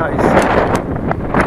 choice.